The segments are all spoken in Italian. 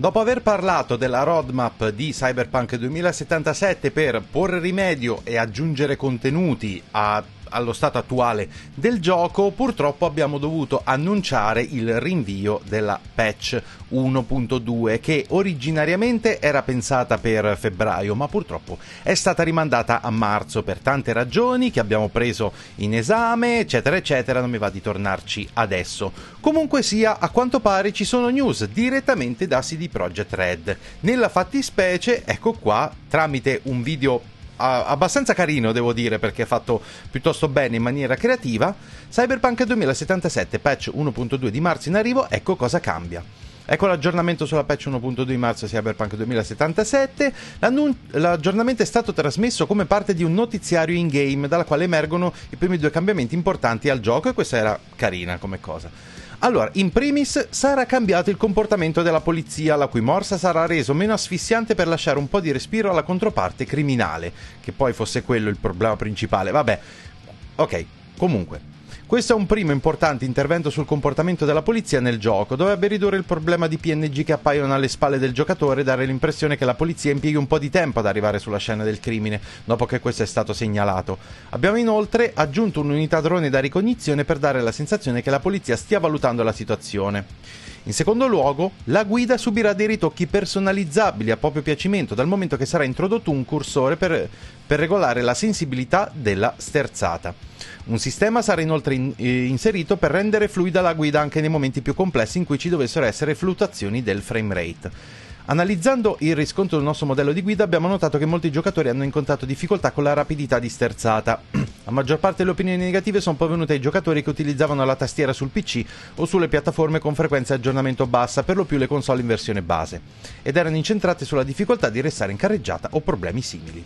Dopo aver parlato della roadmap di Cyberpunk 2077 per porre rimedio e aggiungere contenuti allo stato attuale del gioco, purtroppo abbiamo dovuto annunciare il rinvio della patch 1.2, che originariamente era pensata per febbraio, ma purtroppo è stata rimandata a marzo per tante ragioni che abbiamo preso in esame, eccetera eccetera, non mi va di tornarci adesso. Comunque sia, a quanto pare ci sono news direttamente da CD Projekt Red. Nella fattispecie, ecco qua, tramite un video abbastanza carino, devo dire, perché è fatto piuttosto bene in maniera creativa. Cyberpunk 2077 patch 1.2 di marzo in arrivo, ecco cosa cambia. Ecco l'aggiornamento sulla patch 1.2 di marzo Cyberpunk 2077. L'aggiornamento è stato trasmesso come parte di un notiziario in game, dalla quale emergono i primi due cambiamenti importanti al gioco, e questa era carina come cosa. Allora, in primis sarà cambiato il comportamento della polizia, la cui morsa sarà reso meno asfissiante per lasciare un po' di respiro alla controparte criminale, che poi fosse quello il problema principale. Vabbè, ok, comunque, questo è un primo importante intervento sul comportamento della polizia nel gioco. Dovrebbe ridurre il problema di PNG che appaiono alle spalle del giocatore e dare l'impressione che la polizia impieghi un po' di tempo ad arrivare sulla scena del crimine, dopo che questo è stato segnalato. Abbiamo inoltre aggiunto un'unità drone da ricognizione per dare la sensazione che la polizia stia valutando la situazione. In secondo luogo, la guida subirà dei ritocchi personalizzabili a proprio piacimento, dal momento che sarà introdotto un cursore per regolare la sensibilità della sterzata. Un sistema sarà inoltre inserito per rendere fluida la guida anche nei momenti più complessi in cui ci dovessero essere fluttuazioni del frame rate. Analizzando il riscontro del nostro modello di guida, abbiamo notato che molti giocatori hanno incontrato difficoltà con la rapidità di sterzata. La maggior parte delle opinioni negative sono provenute dai giocatori che utilizzavano la tastiera sul PC o sulle piattaforme con frequenza di aggiornamento bassa, per lo più le console in versione base, ed erano incentrate sulla difficoltà di restare in carreggiata o problemi simili.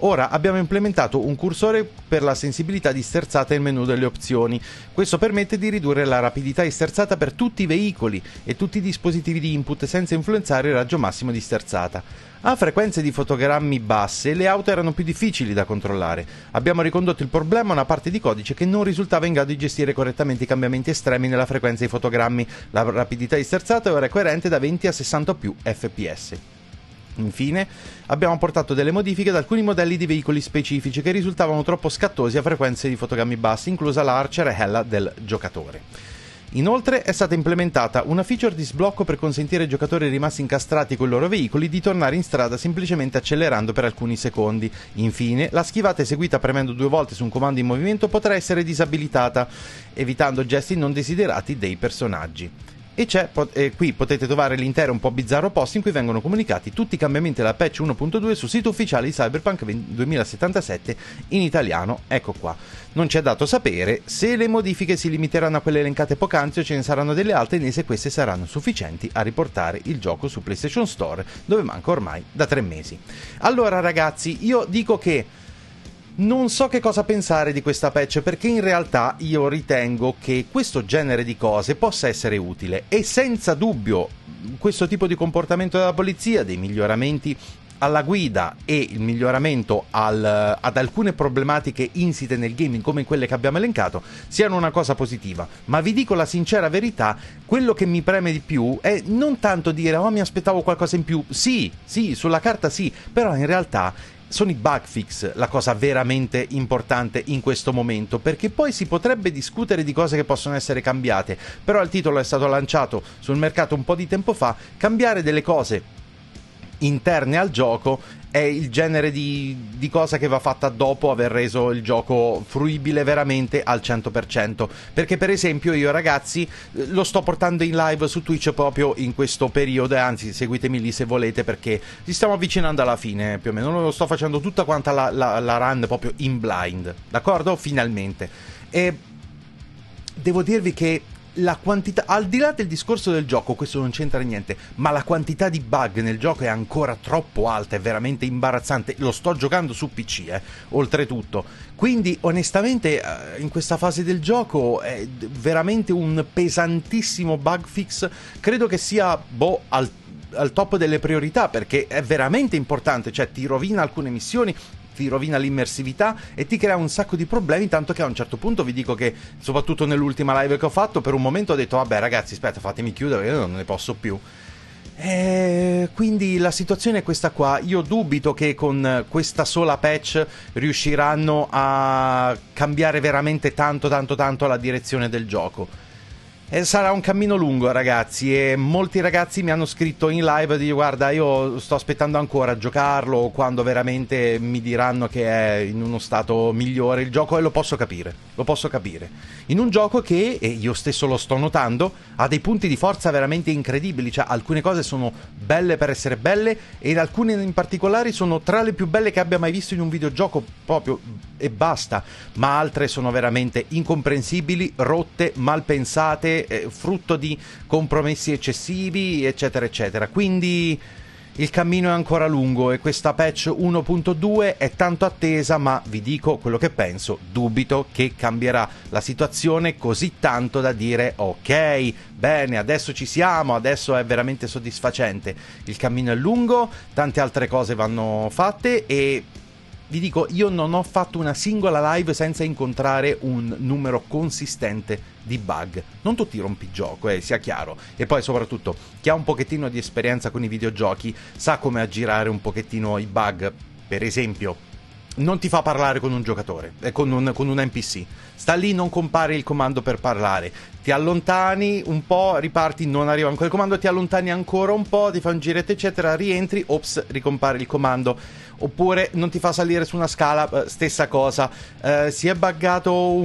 Ora abbiamo implementato un cursore per la sensibilità di sterzata nel menu delle opzioni. Questo permette di ridurre la rapidità di sterzata per tutti i veicoli e tutti i dispositivi di input senza influenzare il raggio massimo di sterzata. A frequenze di fotogrammi basse le auto erano più difficili da controllare. Abbiamo ricondotto il problema a una parte di codice che non risultava in grado di gestire correttamente i cambiamenti estremi nella frequenza di fotogrammi. La rapidità di sterzata ora è coerente da 20 a 60 o più fps. Infine, abbiamo apportato delle modifiche ad alcuni modelli di veicoli specifici che risultavano troppo scattosi a frequenze di fotogrammi basse, inclusa l'Archer e Hella del giocatore. Inoltre è stata implementata una feature di sblocco per consentire ai giocatori rimasti incastrati con i loro veicoli di tornare in strada semplicemente accelerando per alcuni secondi. Infine, la schivata eseguita premendo 2 volte su un comando in movimento potrà essere disabilitata, evitando gesti non desiderati dei personaggi. E qui potete trovare l'intero un po' bizzarro post in cui vengono comunicati tutti i cambiamenti della patch 1.2 sul sito ufficiale di Cyberpunk 2077 in italiano, ecco qua. Non ci è dato sapere se le modifiche si limiteranno a quelle elencate poc'anzi o ce ne saranno delle altre, né se queste saranno sufficienti a riportare il gioco su PlayStation Store, dove manca ormai da 3 mesi. Allora ragazzi, io dico che non so che cosa pensare di questa patch, perché in realtà io ritengo che questo genere di cose possa essere utile, e senza dubbio questo tipo di comportamento della polizia, dei miglioramenti alla guida e il miglioramento ad alcune problematiche insite nel gaming come quelle che abbiamo elencato, siano una cosa positiva. Ma vi dico la sincera verità, quello che mi preme di più è non tanto dire oh mi aspettavo qualcosa in più, sì sulla carta sì, però in realtà sono i bug fix la cosa veramente importante in questo momento, perché poi si potrebbe discutere di cose che possono essere cambiate, però il titolo è stato lanciato sul mercato un po' di tempo fa. Cambiare delle cose interne al gioco è il genere di cosa che va fatta dopo aver reso il gioco fruibile veramente al 100%, perché per esempio io ragazzi lo sto portando in live su Twitch proprio in questo periodo, e anzi seguitemi lì se volete, perché ci stiamo avvicinando alla fine più o meno, lo sto facendo tutta quanta la run proprio in blind, d'accordo? Finalmente. E devo dirvi che la quantità, al di là del discorso del gioco, questo non c'entra niente, ma la quantità di bug nel gioco è ancora troppo alta, è veramente imbarazzante. Lo sto giocando su PC, oltretutto. Quindi onestamente in questa fase del gioco è veramente un pesantissimo bug fix, credo che sia al top delle priorità, perché è veramente importante, cioè ti rovina alcune missioni, ti rovina l'immersività e ti crea un sacco di problemi, tanto che a un certo punto vi dico che, soprattutto nell'ultima live che ho fatto, per un momento ho detto vabbè ragazzi aspetta, fatemi chiudere, io non ne posso più. Quindi la situazione è questa qua. Io dubito che con questa sola patch riusciranno a cambiare veramente tanto la direzione del gioco. E sarà un cammino lungo, ragazzi, e molti ragazzi mi hanno scritto in live di guarda, io sto aspettando ancora a giocarlo quando veramente mi diranno che è in uno stato migliore il gioco, e lo posso capire, in un gioco che, e io stesso lo sto notando, ha dei punti di forza veramente incredibili, cioè alcune cose sono belle per essere belle ed alcune in particolare sono tra le più belle che abbia mai visto in un videogioco proprio e basta, ma altre sono veramente incomprensibili, rotte, mal pensate, frutto di compromessi eccessivi, eccetera eccetera. Quindi il cammino è ancora lungo e questa patch 1.2 è tanto attesa, ma vi dico quello che penso, dubito che cambierà la situazione così tanto da dire ok, bene, adesso ci siamo, adesso è veramente soddisfacente. Il cammino è lungo, tante altre cose vanno fatte e vi dico, io non ho fatto una singola live senza incontrare un numero consistente di bug. Non tutti rompigioco, sia chiaro. E poi soprattutto, chi ha un pochettino di esperienza con i videogiochi sa come aggirare un pochettino i bug. Per esempio, non ti fa parlare con un giocatore, con un NPC. Sta lì, non compare il comando per parlare. Ti allontani un po', riparti, non arriva ancora il comando, ti allontani ancora un po', ti fa un giretto eccetera, rientri, ops, ricompare il comando. Oppure non ti fa salire su una scala, stessa cosa. Si è buggato,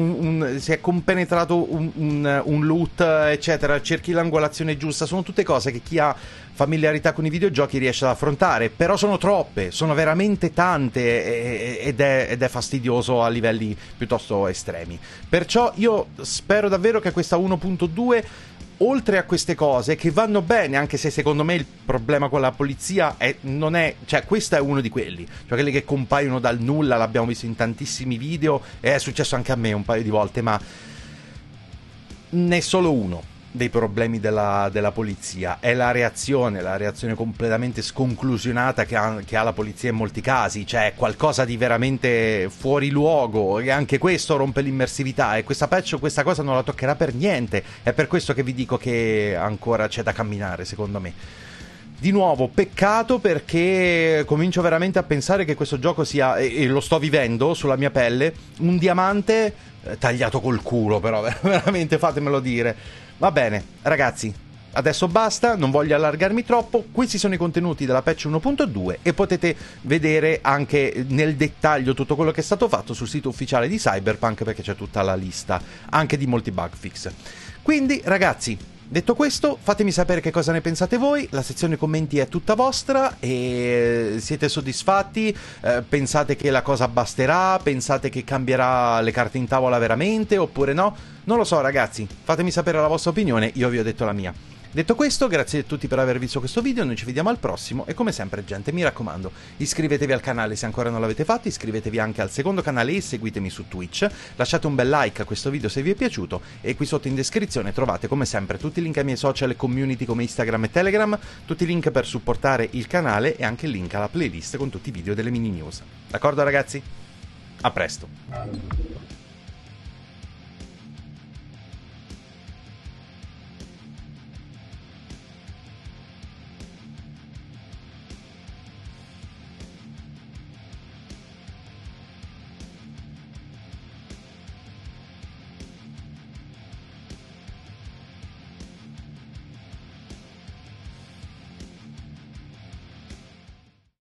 si è compenetrato un loot, eccetera. Cerchi l'angolazione giusta. Sono tutte cose che chi ha familiarità con i videogiochi riesce ad affrontare. Però sono troppe, sono veramente tante ed è fastidioso a livelli piuttosto estremi. Perciò io spero davvero che questa 1.2, oltre a queste cose che vanno bene, anche se secondo me il problema con la polizia cioè questo è uno di quelli, cioè quelli che compaiono dal nulla, l'abbiamo visto in tantissimi video e è successo anche a me un paio di volte, ma ne è solo uno dei problemi della polizia, è la reazione completamente sconclusionata che ha la polizia in molti casi, cioè qualcosa di veramente fuori luogo, e anche questo rompe l'immersività, e questa patch questa cosa non la toccherà per niente. È per questo che vi dico che ancora c'è da camminare, secondo me. Di nuovo, peccato, perché comincio veramente a pensare che questo gioco sia, e lo sto vivendo sulla mia pelle, un diamante tagliato col culo, però veramente fatemelo dire. Va bene, ragazzi, adesso basta, non voglio allargarmi troppo. Questi sono i contenuti della patch 1.2 e potete vedere anche nel dettaglio tutto quello che è stato fatto sul sito ufficiale di Cyberpunk, perché c'è tutta la lista anche di molti bug fix. Quindi, ragazzi, detto questo, fatemi sapere che cosa ne pensate voi, la sezione commenti è tutta vostra, e siete soddisfatti? Pensate che la cosa basterà? Pensate che cambierà le carte in tavola veramente? Oppure no? Non lo so, ragazzi, fatemi sapere la vostra opinione, io vi ho detto la mia. Detto questo, grazie a tutti per aver visto questo video, noi ci vediamo al prossimo e come sempre, gente, mi raccomando, iscrivetevi al canale se ancora non l'avete fatto, iscrivetevi anche al secondo canale e seguitemi su Twitch, lasciate un bel like a questo video se vi è piaciuto e qui sotto in descrizione trovate come sempre tutti i link ai miei social e community come Instagram e Telegram, tutti i link per supportare il canale e anche il link alla playlist con tutti i video delle mini news. D'accordo, ragazzi? A presto!